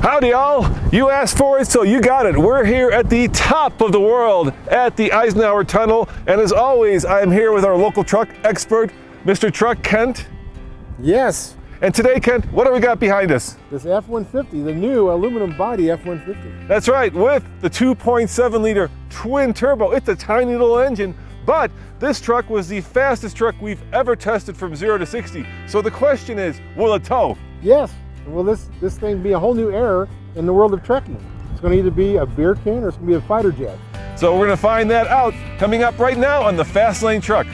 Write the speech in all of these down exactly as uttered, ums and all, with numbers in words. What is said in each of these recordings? Howdy y'all, you asked for it, so you got it. We're here at the top of the world at the Eisenhower Tunnel, and as always, I'm here with our local truck expert, Mister Truck Kent. Yes. And today, Kent, what do we got behind us? This F one fifty, the new aluminum body F one fifty. That's right, with the two point seven liter twin turbo. It's a tiny little engine, but this truck was the fastest truck we've ever tested from zero to sixty. So the question is, will it tow? Yes. Will this, this thing be a whole new era in the world of trucking? It's going to either be a beer can or it's going to be a fighter jet. So we're going to find that out coming up right now on the Fast Lane Truck.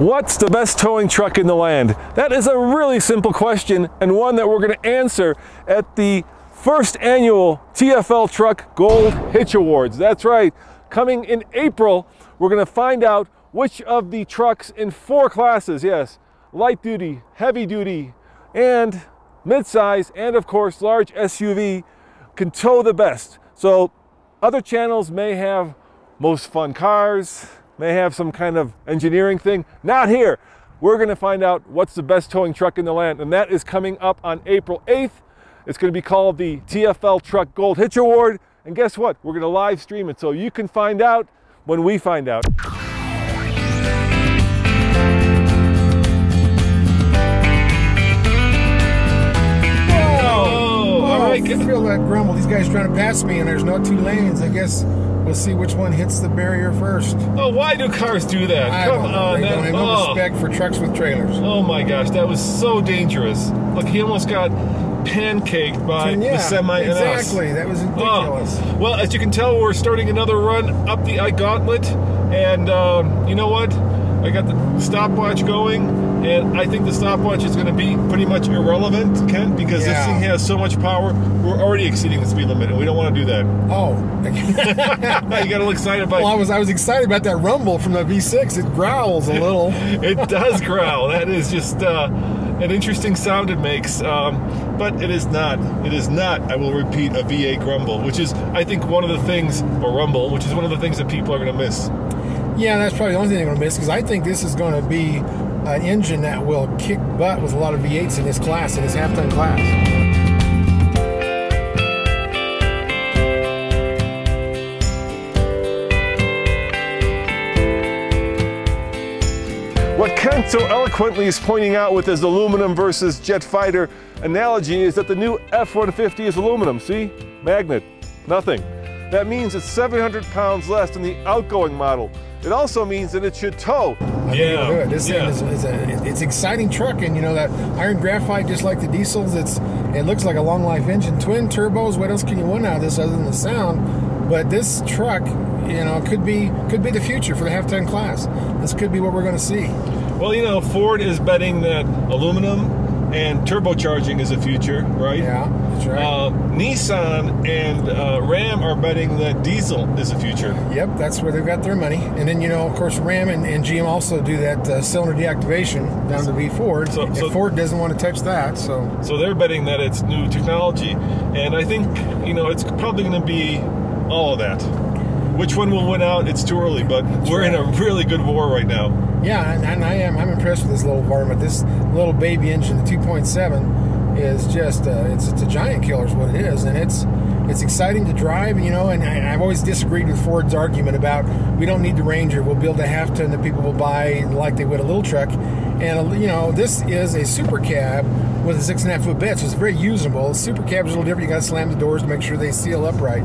What's the best towing truck in the land? That is a really simple question, and one that we're going to answer at the first annual T F L Truck Gold Hitch Awards. That's right, coming in April, we're going to find out which of the trucks in four classes, yes, light duty, heavy duty, and midsize, and of course large S U V, can tow the best. So other channels may have most fun cars, may have some kind of engineering thing. Not here. We're going to find out what's the best towing truck in the land, and that is coming up on April eighth. It's going to be called the T F L Truck Gold Hitch Award, and guess what? We're going to live stream it, so you can find out when we find out. Whoa. Whoa. All right. I feel that grumble. These guys are trying to pass me, and there's no two lanes. I guess we'll see which one hits the barrier first. Oh, why do cars do that? I Come don't on, that, I have no oh. respect for trucks with trailers. Oh my gosh, that was so dangerous. Look, he almost got pancaked by yeah, the semi and us. Exactly, that was ridiculous. Oh. Well, as you can tell, we're starting another run up the Ike Gauntlet, and um, you know what? I got the stopwatch going, and I think the stopwatch is going to be pretty much irrelevant, Ken, because yeah. this thing has so much power. We're already exceeding the speed limit, and we don't want to do that. Oh, you got a little excited about. Well, I was I was excited about that rumble from the V six. It growls a little. It does growl. That is just uh, an interesting sound it makes, um, but it is not. It is not. I will repeat, a V eight grumble, which is I think one of the things, or rumble, which is one of the things that people are going to miss. Yeah, that's probably the only thing they're going to miss, because I think this is going to be an engine that will kick butt with a lot of V eights in this class, in this half-ton class. What Kent so eloquently is pointing out with his aluminum versus jet fighter analogy is that the new F one fifty is aluminum. See? Magnet. Nothing. That means it's seven hundred pounds less than the outgoing model. It also means that it should tow. I yeah, think it. This yeah. thing is, is a, it's exciting truck, and you know that iron graphite, just like the diesels, it's it looks like a long life engine. Twin turbos. What else can you want out of this other than the sound? But this truck, you know, could be could be the future for the half ton class. This could be what we're going to see. Well, you know, Ford is betting that aluminum and turbocharging is the future, right? Yeah, that's right. Uh, Nissan and uh, Ram are betting that diesel is the future. Yep, that's where they've got their money. And then, you know, of course, Ram and, and G M also do that uh, cylinder deactivation down to V Ford. So, so Ford doesn't want to touch that, so. So they're betting that it's new technology. And I think, you know, it's probably going to be all of that. Which one will win out? It's too early, but that's we're right. in a really good war right now. Yeah, and, and I am. I'm impressed with this little varmint. This little baby engine, the two point seven, is just uh, it's it's a giant killer is what it is, and it's it's exciting to drive. You know, and I, I've always disagreed with Ford's argument about we don't need the Ranger. We'll build a half ton that people will buy like they would a little truck, and you know this is a super cab with a six and a half foot bed, so it's very usable. Super cab is a little different. You got to slam the doors to make sure they seal up right.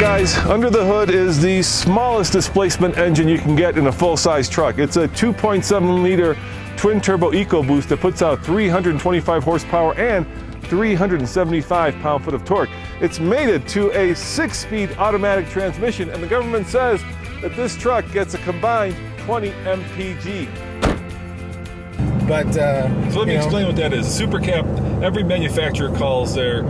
Guys, under the hood is the smallest displacement engine you can get in a full-size truck. It's a two point seven liter twin-turbo EcoBoost that puts out three hundred twenty-five horsepower and three hundred seventy-five pound-foot of torque. It's mated to a six-speed automatic transmission, and the government says that this truck gets a combined twenty M P G. But uh, so let me know. explain what that is. A super cab, every manufacturer calls their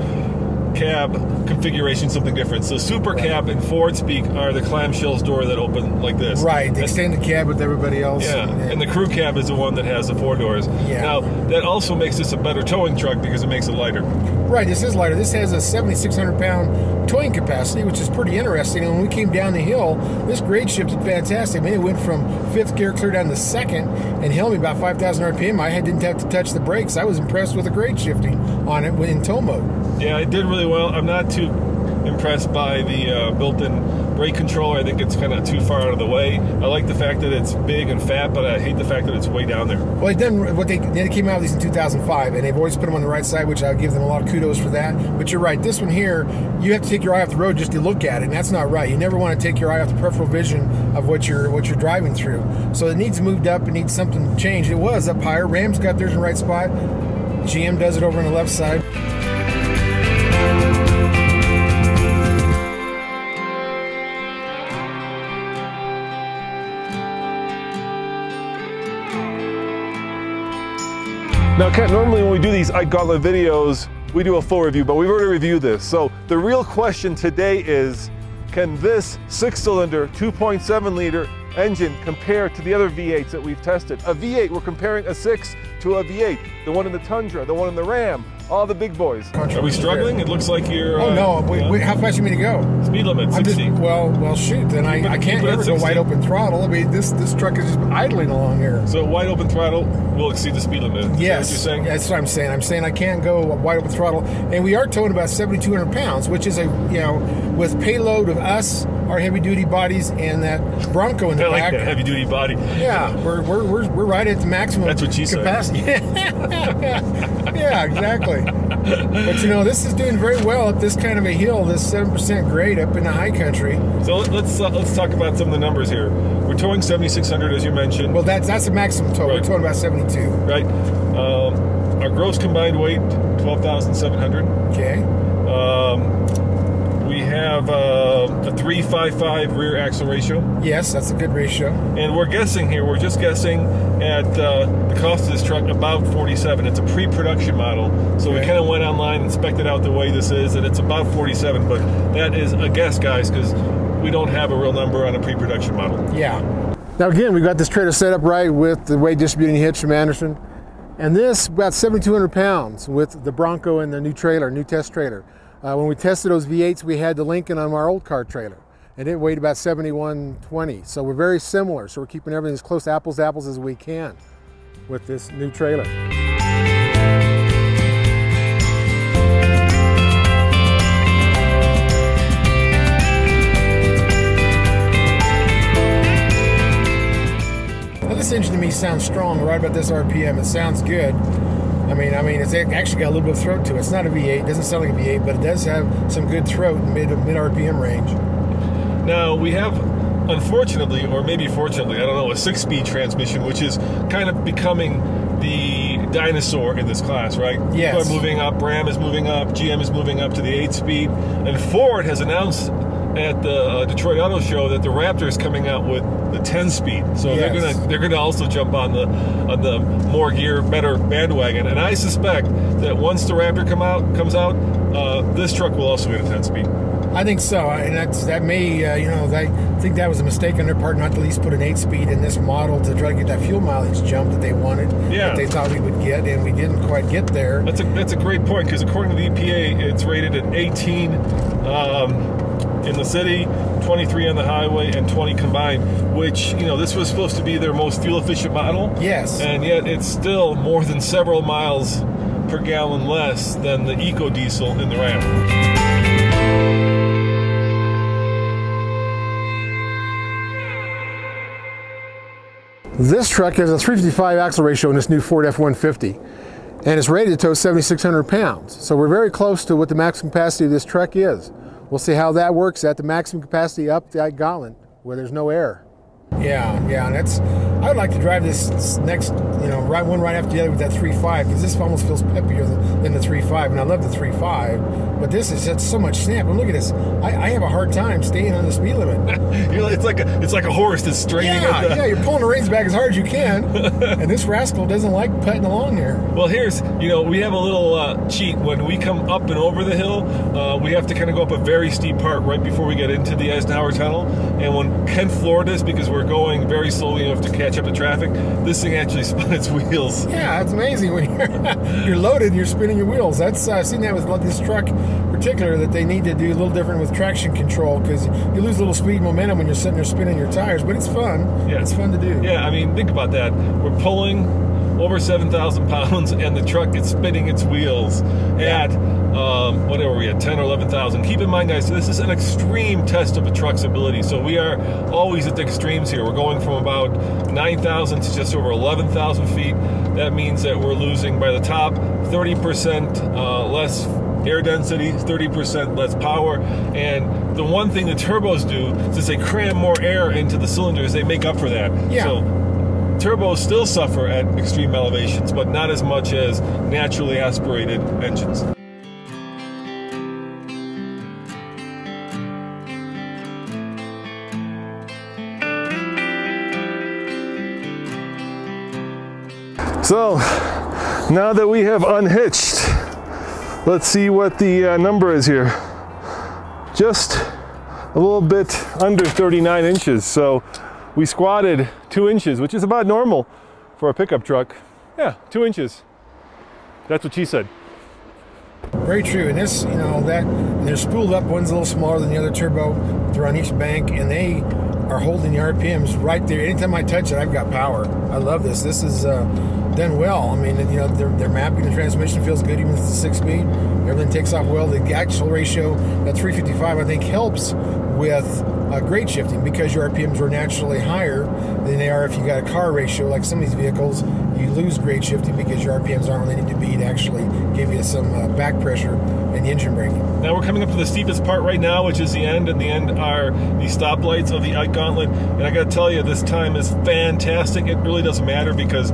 cab configuration, something different. So super right. cab and Ford speak are the clamshells door that open like this. Right, the extended cab with everybody else. Yeah, and, and the crew cab is the one that has the four doors. Yeah. Now, that also makes this a better towing truck because it makes it lighter. Right, this is lighter. This has a seventy-six hundred pound towing capacity, which is pretty interesting. And when we came down the hill, this grade shift did fantastic. I mean, it went from fifth gear clear down to second and held me about five thousand R P M. I didn't have to touch the brakes. I was impressed with the grade shifting on it in tow mode. Yeah, it did really well. I'm not too impressed by the uh, built-in brake controller. I think it's kind of too far out of the way. I like the fact that it's big and fat, but I hate the fact that it's way down there. Well, it done what they, they came out with these in two thousand five, and they've always put them on the right side, which I give them a lot of kudos for that. But you're right, this one here, you have to take your eye off the road just to look at it, and that's not right. You never want to take your eye off the peripheral vision of what you're what you're driving through. So it needs moved up, it needs something changed. It was up higher. Ram's got theirs in the right spot. G M does it over on the left side. Now, Kent, normally when we do these Ike Gauntlet videos, we do a full review, but we've already reviewed this. So the real question today is, can this six-cylinder, two point seven liter engine compare to the other V eights that we've tested? A V eight, we're comparing a six to a V eight, the one in the Tundra, the one in the Ram, all the big boys. Are we struggling? It looks like you're... Oh, uh, no. Wait, uh, wait, how fast do you mean to go? Speed limit, sixty. Just, well, well, shoot, then I, I can't ever go wide open throttle. I mean, this, this truck is just idling along here. So wide open throttle will exceed the speed limit. Is yes. That what you're saying? That's what I'm saying. I'm saying I can't go wide open throttle. And we are towing about seventy-two hundred pounds, which is a, you know, with payload of us, our heavy-duty bodies, and that Bronco in the I like back. That heavy-duty body. Yeah, we're, we're, we're, we're right at the maximum That's what she capacity. Said. Yeah, exactly. But, you know, this is doing very well up this kind of a hill, this seven percent grade up in the high country. So let's uh, let's talk about some of the numbers here. We're towing seventy-six hundred, as you mentioned. Well, that's, that's the maximum tow. Right. We're towing about seventy-two. Right. Um, our gross combined weight, twelve thousand seven hundred. Okay. Um... We have uh, a three five five rear axle ratio. Yes, that's a good ratio. And we're guessing here, we're just guessing at uh, the cost of this truck, about forty-seven. It's a pre-production model, so okay. we kind of went online and spec'd out the way this is, and it's about forty-seven, but that is a guess, guys, because we don't have a real number on a pre-production model. Yeah. Now again, we've got this trailer set up right with the weight distributing hitch from Anderson, and this about seventy-two hundred pounds with the Bronco and the new trailer, new test trailer. Uh, when we tested those V eights, we had the Lincoln on our old car trailer, and it weighed about seventy-one twenty. So we're very similar, so we're keeping everything as close to apples to apples as we can with this new trailer. Now this engine to me sounds strong right about this R P M. It sounds good. I mean, I mean, it's actually got a little bit of throat to it. It's not a V eight. It doesn't sound like a V eight, but it does have some good throat in mid, mid R P M range. Now, we have, unfortunately, or maybe fortunately, I don't know, a six-speed transmission, which is kind of becoming the dinosaur in this class, right? Yes. People are moving up. Ram is moving up. G M is moving up to the eight-speed. And Ford has announced at the uh, Detroit Auto Show that the Raptor is coming out with the ten speed, so yes. they're gonna they're gonna also jump on the on the more gear, better bandwagon. And I suspect that once the Raptor come out comes out, uh, this truck will also get a ten speed. I think so, and that's that may uh, you know I think that was a mistake on their part not to at least put an eight speed in this model to try to get that fuel mileage jump that they wanted, yeah. that they thought we would get, and we didn't quite get there. That's a that's a great point, because according to the E P A, it's rated at eighteen. Um, in the city, twenty-three on the highway, and twenty combined, which, you know, this was supposed to be their most fuel-efficient model. Yes. And yet it's still more than several miles per gallon less than the Eco-Diesel in the Ram. This truck has a three fifty-five axle ratio in this new Ford F one fifty, and it's rated to tow seventy-six hundred pounds. So we're very close to what the maximum capacity of this truck is. We'll see how that works at the maximum capacity up the Ike Gauntlet, where there's no air. Yeah, yeah, and that's, I would like to drive this next, you know, right one right after the other with that three point five, because this almost feels peppier than, than the three point five, and I love the three point five, but this is just so much snap. And look at this, I, I have a hard time staying on the speed limit. you know, it's like a, it's like a horse that's straightening yeah, up. The... yeah, you're pulling the reins back as hard as you can, and this rascal doesn't like putting along there. Well, here's, you know, we have a little uh, cheat. When we come up and over the hill, uh, we have to kind of go up a very steep part right before we get into the Eisenhower Tunnel, and when Kent, Florida is, because we're We're going very slowly enough to catch up to traffic, this thing actually spun its wheels. Yeah, it's amazing when you're, you're loaded and you're spinning your wheels. That's uh, I've seen that with this truck in particular, that they need to do a little different with traction control, because you lose a little speed and momentum when you're sitting there spinning your tires, but it's fun. Yeah. It's fun to do. Yeah, I mean, think about that. We're pulling over seven thousand pounds and the truck is spinning its wheels yeah. at... Um, whatever we had, ten or eleven thousand. Keep in mind, guys, this is an extreme test of a truck's ability. So we are always at the extremes here. We're going from about nine thousand to just over eleven thousand feet. That means that we're losing, by the top, thirty percent uh, less air density, thirty percent less power. And the one thing the turbos do, since they cram more air into the cylinders, they make up for that. Yeah. So, turbos still suffer at extreme elevations, but not as much as naturally aspirated engines. So, now that we have unhitched, let's see what the uh, number is here. Just a little bit under thirty-nine inches. So we squatted two inches, which is about normal for a pickup truck. Yeah, two inches. That's what she said. Very true, and this, you know, that, and they're spooled up. One's a little smaller than the other turbo. They're on each bank, and they are holding the R P Ms right there. Anytime I touch it, I've got power. I love this. This is uh, done well. I mean, you know, they're, they're mapping. The transmission feels good, even if it's a six-speed. Everything takes off well. The axle ratio at three fifty-five, I think, helps with uh, grade shifting, because your R P Ms were naturally higher than they are if you got a car ratio. Like some of these vehicles, you lose grade shifting because your R P Ms aren't where they need to be to actually give you some uh, back pressure and engine braking. Now we're coming up to the steepest part right now, which is the end, and the end are the stoplights of the Ike Gauntlet. And I gotta tell you, this time is fantastic. It really doesn't matter, because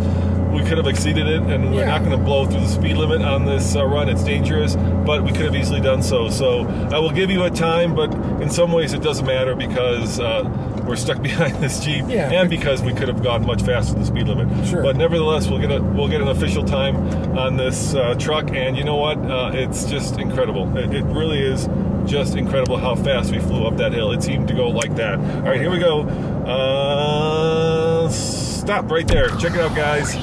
we could have exceeded it, and we're yeah. not going to blow through the speed limit on this uh, run. It's dangerous, but we could have easily done so. So I will give you a time, but in some ways it doesn't matter, because uh, we're stuck behind this Jeep, yeah. and because we could have gone much faster than the speed limit. Sure. But nevertheless, we'll get a we'll get an official time on this uh, truck, and you know what? Uh, it's just incredible. It, it really is just incredible how fast we flew up that hill. It seemed to go like that. All right, here we go. Uh, stop right there. Check it out, guys.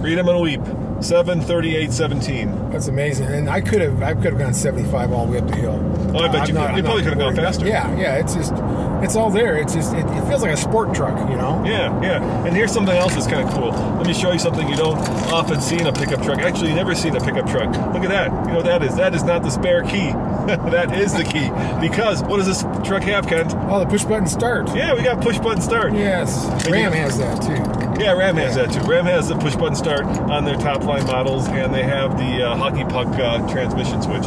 Read them and weep. seven thirty-eight seventeen. That's amazing, and I could have I could have gone seventy-five all the way up the hill. Oh, I bet uh, you not, could. They probably could have gone faster. Yeah, yeah. It's just, it's all there. It's just, it, it feels like a sport truck, you know. Yeah, yeah. And here's something else that's kind of cool. Let me show you something you don't often see in a pickup truck. Actually, you never see in a pickup truck. Look at that. You know what that is? That is not the spare key. That is the key, because what does this truck have, Kent? Oh, the push button start. Yeah, we got push button start. Yes. And Ram has that too. Yeah, Ram yeah. has that too. Ram has the push button start on their top line models, and they have the uh, hockey puck uh, transmission switch.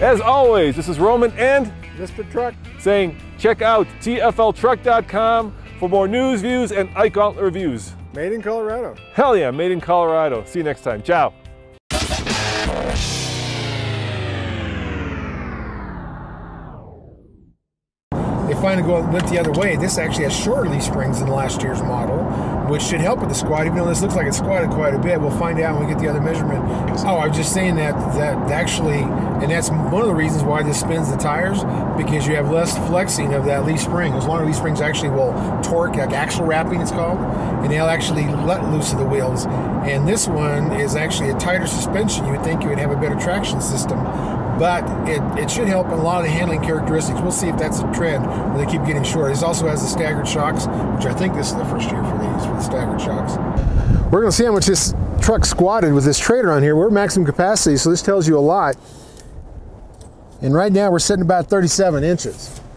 As always, this is Roman and Mister Truck saying check out T F L truck dot com for more news, views, and Ike Gauntlet reviews. Made in Colorado. Hell yeah, made in Colorado. See you next time. Ciao. They finally went the other way. This actually has shorter leaf springs than last year's model, which should help with the squat. Even though this looks like it's squatted quite a bit, we'll find out when we get the other measurement. Oh, I was just saying that that actually, and that's one of the reasons why this spins the tires, because you have less flexing of that leaf spring. Those longer leaf springs actually will torque, like axle wrapping it's called, and they'll actually let loose of the wheels. And this one is actually a tighter suspension. You would think you would have a better traction system, but it, it should help in a lot of the handling characteristics. We'll see if that's a trend where they keep getting shorter. This also has the staggered shocks, which I think this is the first year for these, for the staggered shocks. We're gonna see how much this truck squatted with this trailer on here. We're at maximum capacity, so this tells you a lot. And right now we're sitting about thirty-seven inches.